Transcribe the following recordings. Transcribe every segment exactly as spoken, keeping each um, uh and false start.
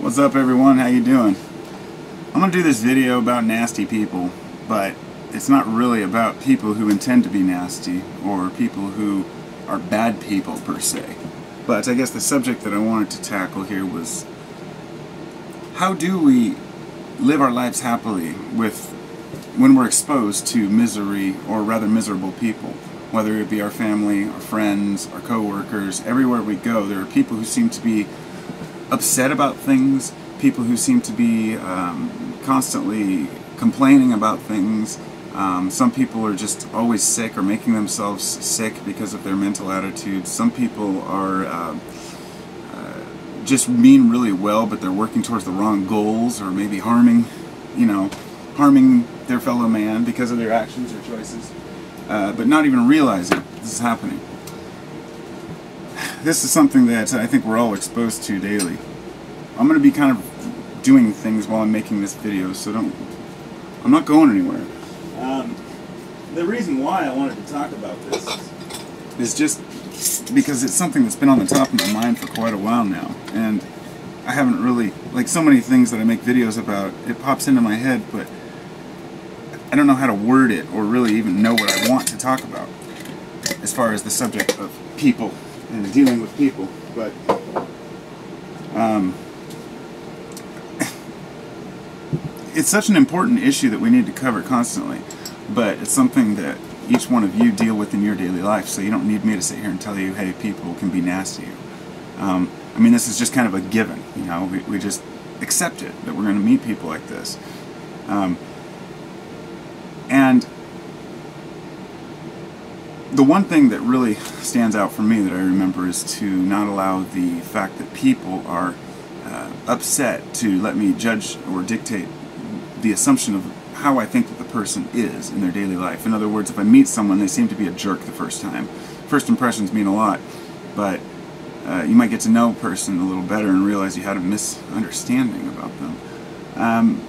What's up everyone, how you doing? I'm gonna do this video about nasty people, but it's not really about people who intend to be nasty or people who are bad people per se. But I guess the subject that I wanted to tackle here was, how do we live our lives happily with when we're exposed to misery, or rather miserable people? Whether it be our family, our friends, our co-workers, everywhere we go, there are people who seem to be upset about things, people who seem to be um, constantly complaining about things. Um, some people are just always sick or making themselves sick because of their mental attitudes. Some people are uh, uh, just mean really well, but they're working towards the wrong goals, or maybe harming, you know, harming their fellow man because of their actions or choices. Uh, but not even realizing this is happening. This is something that I think we're all exposed to daily. I'm going to be kind of doing things while I'm making this video, so don't. I'm not going anywhere. Um, the reason why I wanted to talk about this is just because it's something that's been on the top of my mind for quite a while now, and I haven't really, like so many things that I make videos about, it pops into my head, but I don't know how to word it or really even know what I want to talk about as far as the subject of people and dealing with people. But um, it's such an important issue that we need to cover constantly, but it's something that each one of you deal with in your daily life, so you don't need me to sit here and tell you, hey, people can be nasty. Um, I mean, this is just kind of a given, you know, we, we just accept it, that we're going to meet people like this. Um, And the one thing that really stands out for me that I remember is to not allow the fact that people are uh, upset to let me judge or dictate the assumption of how I think that the person is in their daily life. In other words, if I meet someone, they seem to be a jerk the first time. First impressions mean a lot, but uh, you might get to know a person a little better and realize you had a misunderstanding about them. Um,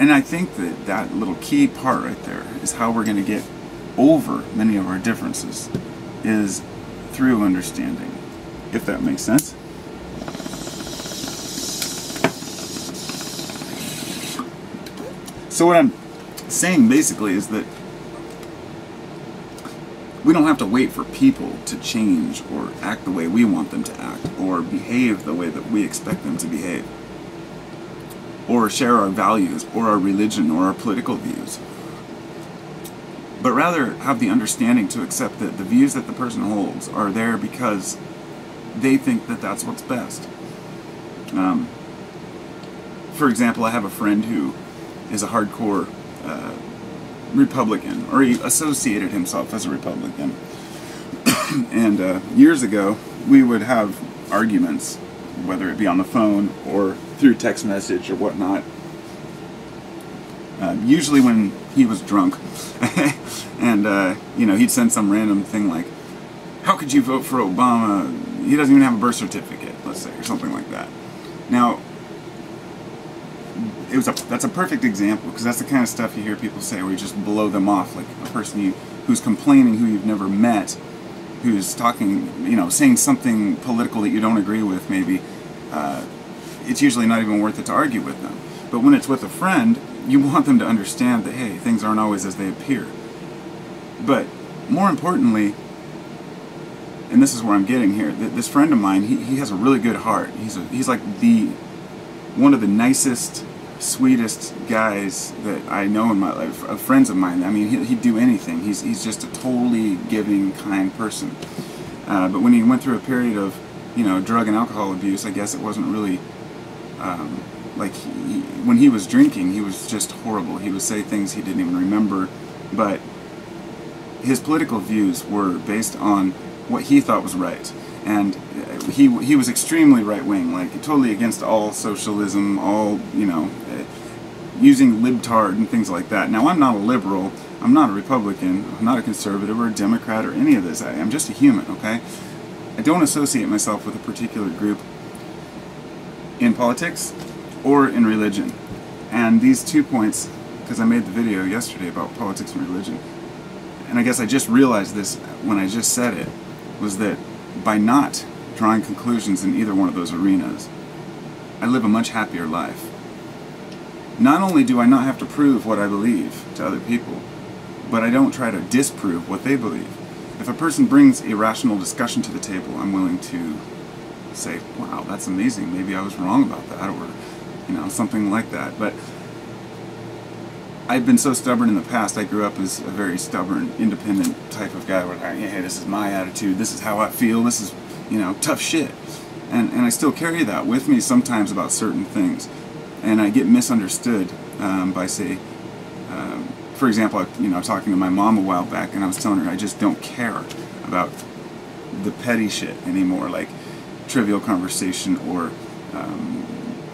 And I think that that little key part right there is how we're going to get over many of our differences, is through understanding, if that makes sense. So what I'm saying basically is that we don't have to wait for people to change or act the way we want them to act, or behave the way that we expect them to behave, or share our values, or our religion, or our political views. But rather have the understanding to accept that the views that the person holds are there because they think that that's what's best. Um, for example, I have a friend who is a hardcore uh, Republican, or he associated himself as a Republican. And uh, years ago, we would have arguments, whether it be on the phone or through text message or whatnot, uh, usually when he was drunk. And uh, you know, he'd send some random thing like, how could you vote for Obama, he doesn't even have a birth certificate, let's say, or something like that. Now it was a, that's a perfect example, because that's the kind of stuff you hear people say, where you just blow them off, like a person you, who's complaining, who you've never met, who's talking, you know, saying something political that you don't agree with, maybe, uh, it's usually not even worth it to argue with them. But when it's with a friend, you want them to understand that, hey, things aren't always as they appear. But more importantly, and this is where I'm getting here, th this friend of mine, he, he has a really good heart. He's, a, he's like the, one of the nicest, sweetest guys that I know in my life, of friends of mine. I mean, he, he'd do anything. He's, he's just a totally giving, kind person. Uh, but when he went through a period of, you know, drug and alcohol abuse, I guess it wasn't really, um, like, he, when he was drinking, he was just horrible. He would say things he didn't even remember, but his political views were based on what he thought was right. And he he was extremely right-wing, like totally against all socialism, all, you know, uh, using libtard and things like that. Now, I'm not a liberal, I'm not a Republican, I'm not a conservative or a Democrat or any of this. I, I'm just a human, okay? I don't associate myself with a particular group in politics or in religion. And these two points, because I made the video yesterday about politics and religion, and I guess I just realized this when I just said it, was that by not drawing conclusions in either one of those arenas, I live a much happier life. Not only do I not have to prove what I believe to other people, but I don't try to disprove what they believe. If a person brings a rational discussion to the table, I'm willing to say, wow, that's amazing, maybe I was wrong about that, or, you know, something like that. But I've been so stubborn in the past. I grew up as a very stubborn, independent type of guy where, hey, this is my attitude, this is how I feel, this is, you know, tough shit. And, and I still carry that with me sometimes about certain things. And I get misunderstood um, by, say, um, for example, I, you know, I was talking to my mom a while back, and I was telling her I just don't care about the petty shit anymore, like trivial conversation or um,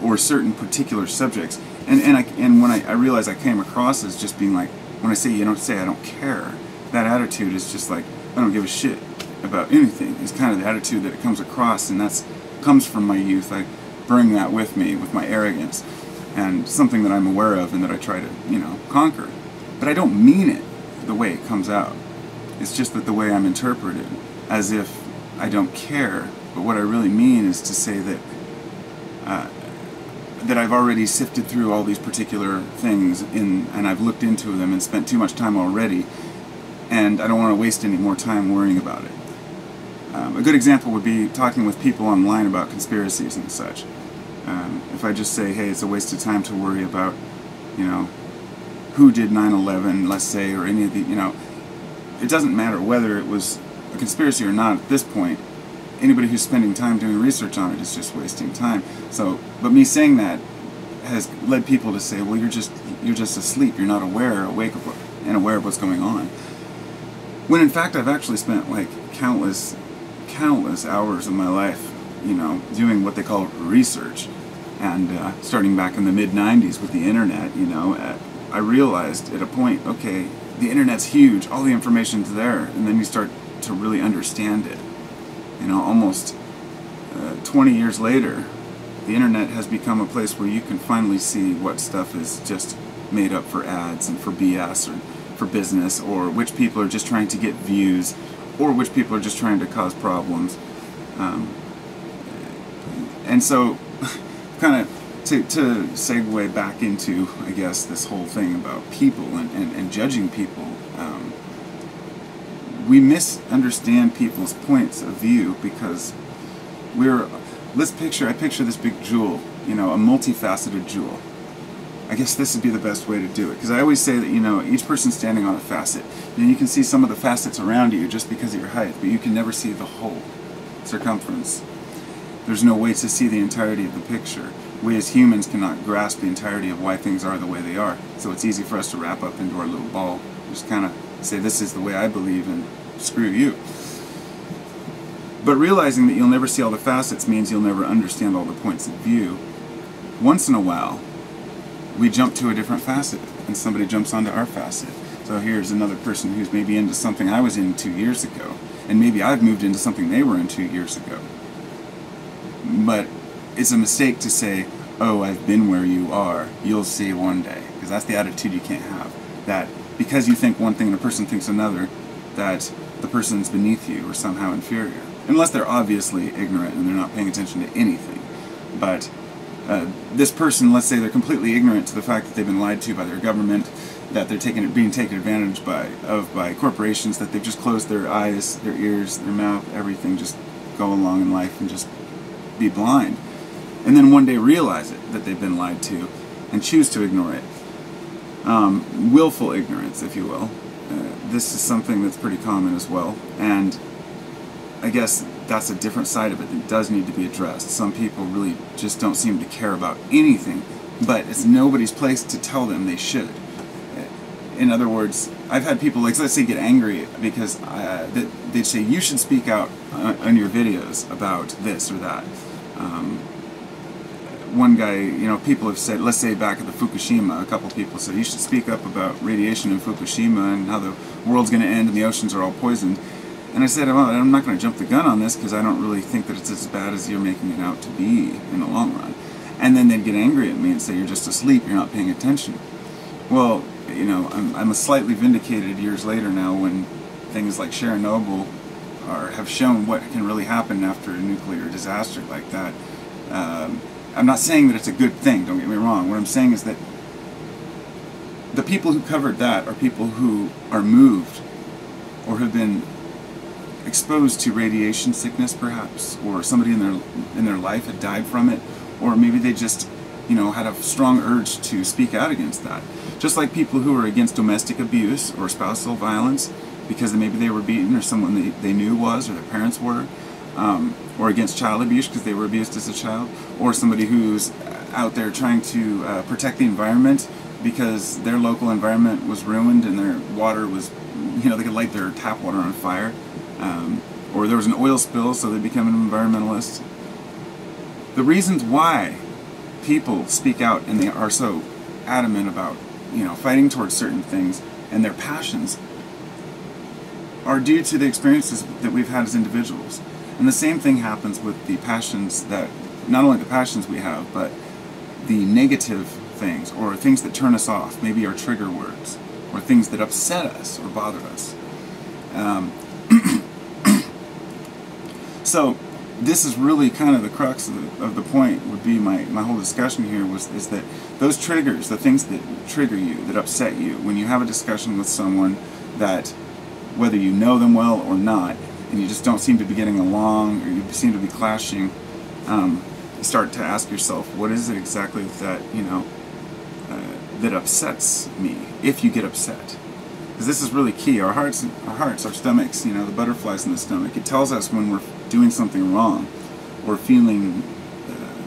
or certain particular subjects. And and I and when I, I realized I came across as just being like, when I say you don't say I don't care, that attitude is just like I don't give a shit about anything. It's kind of the attitude that it comes across, and that's comes from my youth. I bring that with me with my arrogance, and something that I'm aware of and that I try to, you know, conquer. But I don't mean it the way it comes out. It's just that the way I'm interpreted, as if I don't care. But what I really mean is to say that uh, that I've already sifted through all these particular things in, and I've looked into them and spent too much time already, and I don't want to waste any more time worrying about it. Um, a good example would be talking with people online about conspiracies and such. Um, if I just say, hey, it's a waste of time to worry about, you know, who did nine eleven, let's say, or any of the, you know, it doesn't matter whether it was a conspiracy or not at this point. Anybody who's spending time doing research on it is just wasting time. So, but me saying that has led people to say, well, you're just, you're just asleep, you're not aware, awake, and aware of what's going on. When in fact, I've actually spent like countless, countless hours of my life, you know, doing what they call research. And uh, starting back in the mid nineties with the internet, you know, at, I realized at a point, okay, the internet's huge, all the information's there, and then you start to really understand it. You know, almost uh, twenty years later, the internet has become a place where you can finally see what stuff is just made up for ads and for B S or for business, or which people are just trying to get views, or which people are just trying to cause problems. Um, and so, kind of to, to segue back into, I guess, this whole thing about people and, and, and judging people. Um, We misunderstand people's points of view because we're, let's picture, I picture this big jewel, you know, a multifaceted jewel. I guess this would be the best way to do it, because I always say that, you know, each person's standing on a facet. And you can see some of the facets around you just because of your height, but you can never see the whole circumference. There's no way to see the entirety of the picture. We as humans cannot grasp the entirety of why things are the way they are, so it's easy for us to wrap up into our little ball, just kind of say this is the way I believe and screw you. But realizing that you'll never see all the facets means you'll never understand all the points of view. Once in a while, we jump to a different facet and somebody jumps onto our facet. So here's another person who's maybe into something I was in two years ago, and maybe I've moved into something they were in two years ago. But it's a mistake to say, oh, I've been where you are, you'll see one day, because that's the attitude you can't have. That because you think one thing and a person thinks another, that the person's beneath you or somehow inferior. Unless they're obviously ignorant and they're not paying attention to anything. But uh, this person, let's say they're completely ignorant to the fact that they've been lied to by their government, that they're taking, being taken advantage by, of by corporations, that they've just closed their eyes, their ears, their mouth, everything, just go along in life and just be blind. And then one day realize it, that they've been lied to, and choose to ignore it. Um, willful ignorance, if you will. Uh, this is something that's pretty common as well, and I guess that's a different side of it that does need to be addressed. Some people really just don't seem to care about anything, but it's nobody's place to tell them they should. In other words, I've had people, like, let's say, get angry because uh, they'd say, you should speak out on your videos about this or that. Um, One guy, you know, people have said, let's say back at the Fukushima, a couple people said, you should speak up about radiation in Fukushima and how the world's going to end and the oceans are all poisoned. And I said, well, I'm not going to jump the gun on this because I don't really think that it's as bad as you're making it out to be in the long run. And then they'd get angry at me and say, you're just asleep, you're not paying attention. Well, you know, I'm, I'm a slightly vindicated years later now when things like Chernobyl are, have shown what can really happen after a nuclear disaster like that. Um, I'm not saying that it's a good thing, don't get me wrong. What I'm saying is that the people who covered that are people who are moved or have been exposed to radiation sickness, perhaps, or somebody in their in their life had died from it, or maybe they just, you know, had a strong urge to speak out against that. Just like people who are against domestic abuse or spousal violence because maybe they were beaten or someone they, they knew was, or their parents were, um, or against child abuse because they were abused as a child, or somebody who's out there trying to uh, protect the environment because their local environment was ruined and their water was, you know, they could light their tap water on fire. Um, or there was an oil spill, so they become an environmentalist. The reasons why people speak out and they are so adamant about, you know, fighting towards certain things and their passions are due to the experiences that we've had as individuals. And the same thing happens with the passions that, not only the passions we have, but the negative things or things that turn us off, maybe our trigger words, or things that upset us or bother us. Um, So this is really kind of the crux of the, of the point, would be my, my whole discussion here, was is that those triggers, the things that trigger you, that upset you, when you have a discussion with someone that, whether you know them well or not, and you just don't seem to be getting along, or you seem to be clashing, um, you start to ask yourself, what is it exactly that, you know, uh, that upsets me, if you get upset? Because this is really key. Our hearts, our hearts, our stomachs, you know, the butterflies in the stomach, it tells us when we're doing something wrong or feeling, uh,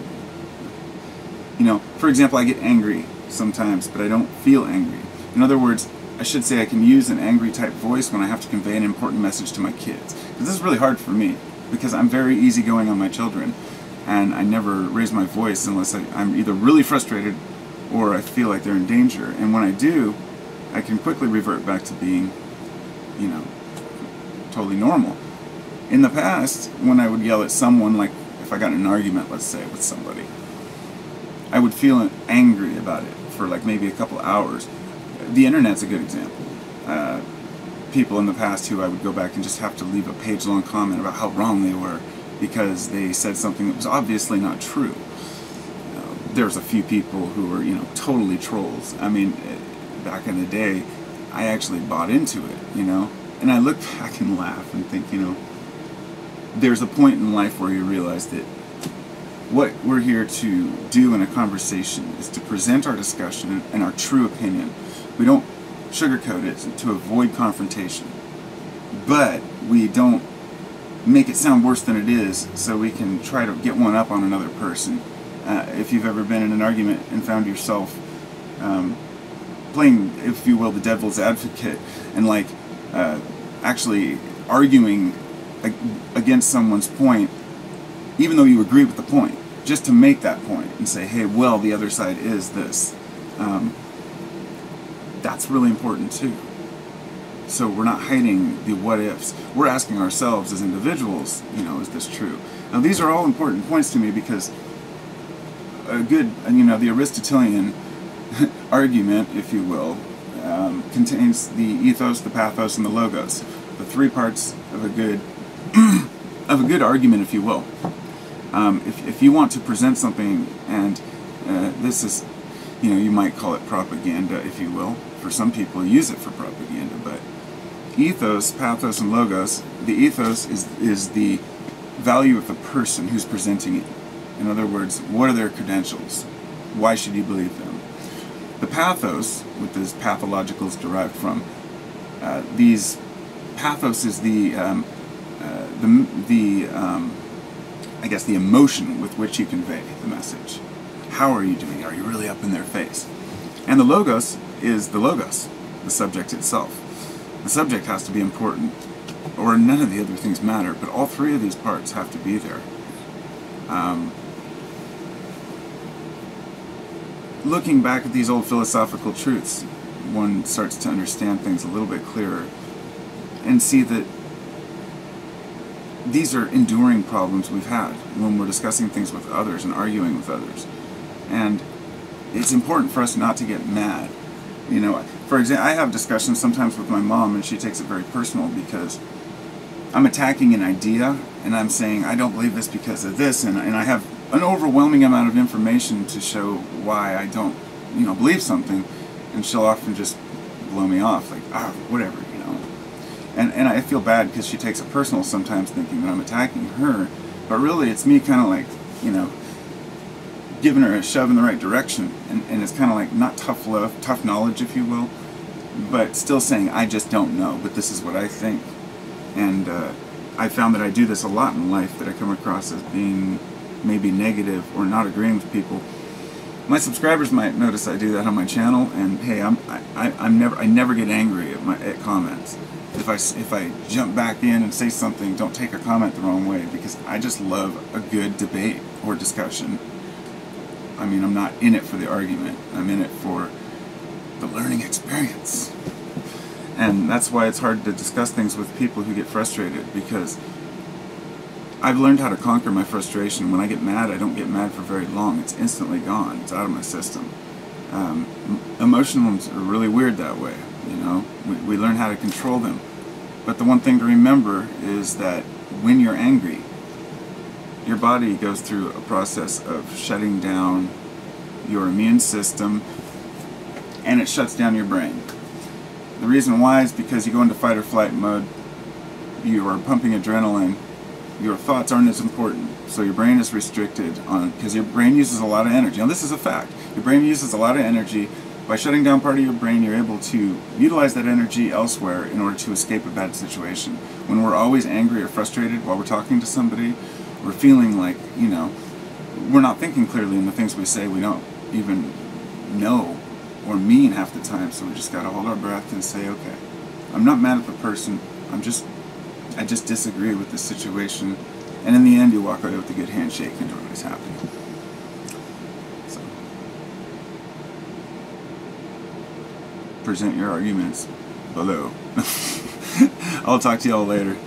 you know, for example, I get angry sometimes, but I don't feel angry. In other words, I should say I can use an angry type voice when I have to convey an important message to my kids. Because this is really hard for me, because I'm very easygoing on my children, and I never raise my voice unless I, I'm either really frustrated or I feel like they're in danger. And when I do, I can quickly revert back to being, you know, totally normal. In the past, when I would yell at someone, like if I got in an argument, let's say, with somebody, I would feel angry about it for like maybe a couple hours. The internet's a good example. Uh, people in the past who I would go back and just have to leave a page-long comment about how wrong they were because they said something that was obviously not true. Uh, there's a few people who were, you know, totally trolls. I mean, back in the day, I actually bought into it, you know, and I look back and laugh and think, you know, there's a point in life where you realize that what we're here to do in a conversation is to present our discussion and our true opinion. We don't sugarcoat it to avoid confrontation, but we don't make it sound worse than it is so we can try to get one up on another person. Uh, if you've ever been in an argument and found yourself um, playing, if you will, the devil's advocate and like uh, actually arguing against someone's point, even though you agree with the point, just to make that point and say, hey, well, the other side is this. Um, that's really important too. So we're not hiding the what-ifs. We're asking ourselves as individuals, you know, is this true? Now, these are all important points to me because a good, you know, the Aristotelian argument, if you will, um, contains the ethos, the pathos, and the logos. The three parts of a good of a good argument, if you will. Um, if, if you want to present something, and uh, this is, you know, you might call it propaganda, if you will. For some people, use it for propaganda, but ethos, pathos, and logos, the ethos is, is the value of the person who's presenting it. In other words, what are their credentials? Why should you believe them? The pathos, what this pathological is derived from, uh, these pathos is the... Um, Uh, the, the um, I guess, the emotion with which you convey the message. How are you doing? Are you really up in their face? And the logos is the logos, the subject itself. The subject has to be important, or none of the other things matter, but all three of these parts have to be there. Um, looking back at these old philosophical truths, one starts to understand things a little bit clearer and see that these are enduring problems we've had when we're discussing things with others and arguing with others. And it's important for us not to get mad. You know, for example, I have discussions sometimes with my mom, and she takes it very personal because I'm attacking an idea, and I'm saying, I don't believe this because of this, and, and I have an overwhelming amount of information to show why I don't, you know, believe something, and she'll often just blow me off, like, ah, whatever, you know. And, and I feel bad because she takes it personal sometimes, thinking that I'm attacking her, but really it's me kind of like, you know, giving her a shove in the right direction, and, and it's kind of like not tough love, tough knowledge, if you will, but still saying, I just don't know, but this is what I think. And uh, I found that I do this a lot in life, that I come across as being maybe negative or not agreeing with people. My subscribers might notice I do that on my channel, and hey, I'm I, I'm never I never get angry at my at comments. If I if I jump back in and say something, don't take a comment the wrong way, because I just love a good debate or discussion. I mean, I'm not in it for the argument. I'm in it for the learning experience, and that's why it's hard to discuss things with people who get frustrated, because I've learned how to conquer my frustration. When I get mad, I don't get mad for very long. It's instantly gone. It's out of my system. Um, emotions are really weird that way, you know. We, we learn how to control them. But the one thing to remember is that when you're angry, your body goes through a process of shutting down your immune system, and it shuts down your brain. The reason why is because you go into fight or flight mode, you are pumping adrenaline, your thoughts aren't as important, so your brain is restricted on, because your brain uses a lot of energy. Now this is a fact. Your brain uses a lot of energy. By shutting down part of your brain, you're able to utilize that energy elsewhere in order to escape a bad situation. When we're always angry or frustrated while we're talking to somebody, we're feeling like, you know, we're not thinking clearly, in the things we say we don't even know or mean half the time, so we just gotta hold our breath and say, okay, I'm not mad at the person, I'm just I just disagree with the situation, and in the end you walk away with a good handshake and everybody's happy. So, present your arguments below. I'll talk to y'all later.